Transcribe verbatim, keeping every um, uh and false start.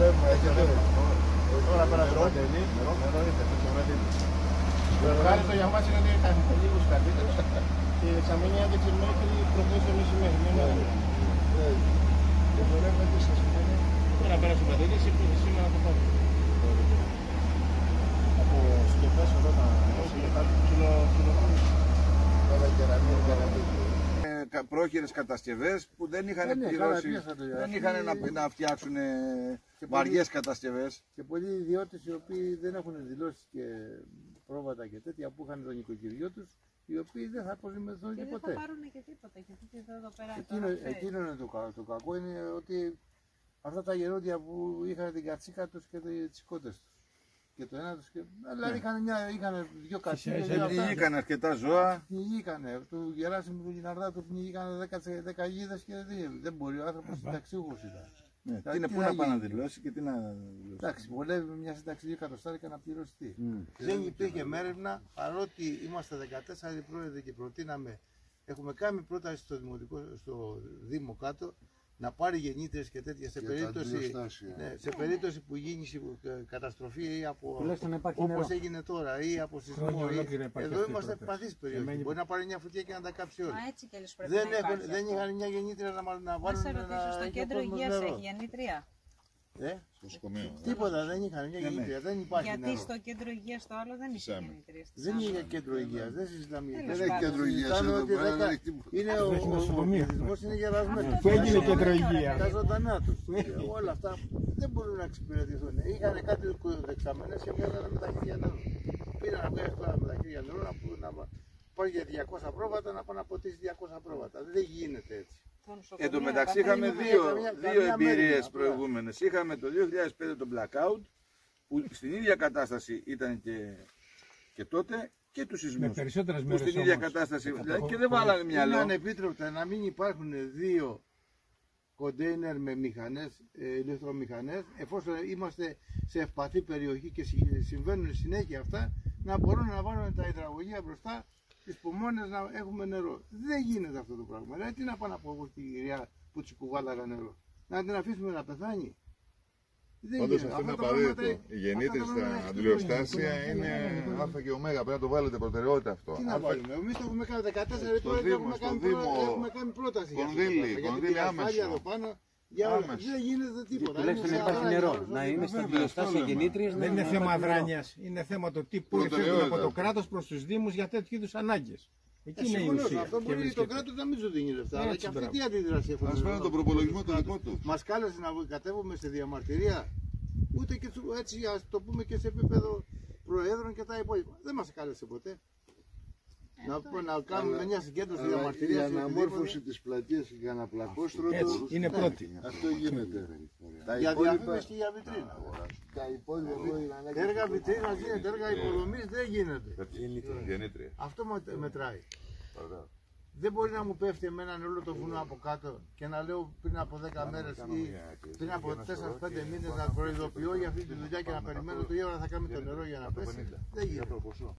Τώρα πέρασε το Παντελή. Το ευχάριστο για μας είναι ότι ήταν λίγους καλύτερους. Η εξαμηνία δεν ξέρουμε ότι προχθές το μεσημέρι. Το βλέπουμε τι σας σημαίνει. Τώρα πέρασε το Παντελή, ήρθε σήμερα το πάρει. Από σκεφές εδώ τα κιλοκρίνια. Πρόχειρες κατασκευές που δεν είχαν πληρώσει, δεν είχαν να, να φτιάξουν βαριές κατασκευές. Και πολλοί ιδιώτες οι οποίοι δεν έχουν δηλώσει και πρόβατα και τέτοια που είχαν το νοικοκυριό τους, οι οποίοι δεν θα απολυμεθούν και, και ποτέ. Δεν θα πάρουν και τίποτα, γιατί εδώ πέρα εκείνο, τώρα, εκείνο είναι το, κα, το κακό, είναι ότι αυτά τα γερόντια που είχαν την κατσίκα τους και τις κότες τους. Και το ένα τους και... Δηλαδή είχαν, μια, είχαν δυο κατσίκες. Πνιγήκαν αρκετά ζώα. Πνιγήκαν. Του Γεράσιμου του Λιναρδά του πνιγήκαν δέκα γίδες και δεν, δεν μπορεί ο άνθρωπος συνταξιούχος ήταν. Ναι, τι είναι, πού να πάει να δηλώσει και τι να δηλώσει. Εντάξει, βολεύει με μια συνταξιδίου εκατοστάρικα να πληρωθεί. Mm. Δεν υπήρχε μέρευνα, παρότι είμαστε δεκατέσσερις πρόεδροι και προτείναμε, έχουμε κάνει πρόταση στο, δημοτικό, στο Δήμο κάτω, να πάρει γεννήτριες και τέτοια σε, και περίπτωση, ναι, σε περίπτωση που γίνει καταστροφή ή από, όπως έγινε τώρα ή από σεισμό. Εδώ είμαστε ευπαθείς περιοχή. Εμένη... Μπορεί να πάρει μια φωτιά και να τα κάψει όλοι. Δεν, δεν είχαν μια γεννήτρια να, να βάλουν να, να ρωτήσω, στο κέντρο υγείας έχει γεννήτρια. Ε? Τίποτα δεν είχαν μια γεννήτρια, δεν υπάρχει. Γιατί νερό. Στο κέντρο υγείας το άλλο δεν είχε γεννήτρια. Δεν είχε κέντρο υγείας, δεν συζητάμε. Δεν έχει κέντρο υγείας εδώ πέρα, δεν έχει τίποτα. Ο πληθυσμός είναι γερασμένος. Πού έγινε κέντρο υγείας. Τα ζωντανά τους. Όλα αυτά δεν μπορούν να εξυπηρετηθούν. Είχαν κάτι δεξαμενές και βγαίνανε με τα χέρια νερού. Πήραν να βγάλουν τώρα με τα χέρια νερού να πάρει για διακόσια πρόβατα, να πάνε να ποτίσει διακόσια πρόβατα. Δεν γίνεται έτσι. Εν τω μεταξύ είχαμε δύο, δύο εμπειρίες προηγούμενες. Είχαμε το δύο χιλιάδες πέντε το blackout που στην ίδια κατάσταση ήταν και, και τότε και τους σεισμούς που στην ίδια κατάσταση και δεν βάλανε μυαλό. Είναι ανεπίτρεπτα να μην υπάρχουν δύο κοντέινερ με μηχανές, ηλεκτρομηχανές, εφόσον είμαστε σε ευπαθή περιοχή και συμβαίνουν συνέχεια αυτά, να μπορούν να βάλουν τα υδραγωγεία μπροστά. Τις πομόνες να έχουμε νερό. Δεν γίνεται αυτό το πράγμα. Δηλαδή τι να πάνε από εγώ στην κυρία που της κουβάλαγα νερό. Να την αφήσουμε να πεθάνει. Δεν όντως γίνεται. Αυτό είναι απαραίτητο. Οι γεννήτριες στα αντιλιοστάσια είναι α και ω. Πρέπει να το βάλετε προτεραιότητα αυτό. Τι να βάλουμε. Εμείς το έχουμε κάνει δεκατέσσερα τώρα και έχουμε κάνει πρόταση. Κονδύλι άμεσα. Δεν γίνεται τίποτα. Τουλάχιστον να υπάρχει νερό. Να είναι στα αντιλιοστάσια γεννήτριες. Δεν είναι θέμα αδράνειας. Είναι θέμα το τι πήρε από το κράτος προς τους Δήμους για τέτοιου είδους ανάγκες. Εκεί είναι η ουσία. Αυτό μπορεί το κράτος να μην σου δίνει λεφτά. Αλλά και αυτή τι αντίδραση έχουν. Μας φέρνουν τον προπολογισμό του δικό του. Μας κάλεσε να κατέβουμε σε διαμαρτυρία. Ούτε και έτσι α το πούμε και σε επίπεδο προέδρων και τα υπόλοιπα. Δεν μας κάλεσε ποτέ. Να, να κάνουμε αλλά, μια συγκέντρωση διαμαρτυρία. Η αναμόρφωση τη πλατεία για να πλακώσει τρόπο. Είναι πρώτη. Αυτό γίνεται. Τα για διαφήμιση και για βιτρίνα. Τα υπόλοιπα έργα βιτρίνα γίνεται, έργα υποδομή δεν γίνεται. Αυτό μετράει. Δεν μπορεί να μου πέφτει εμένα όλο το βουνό από κάτω και να λέω πριν από δέκα μέρες ή πριν από τέσσερα πέντε μήνες να προειδοποιώ για αυτή τη δουλειά και να περιμένω το ώρα θα κάνει το νερό για να πέσει. Δεν γίνεται.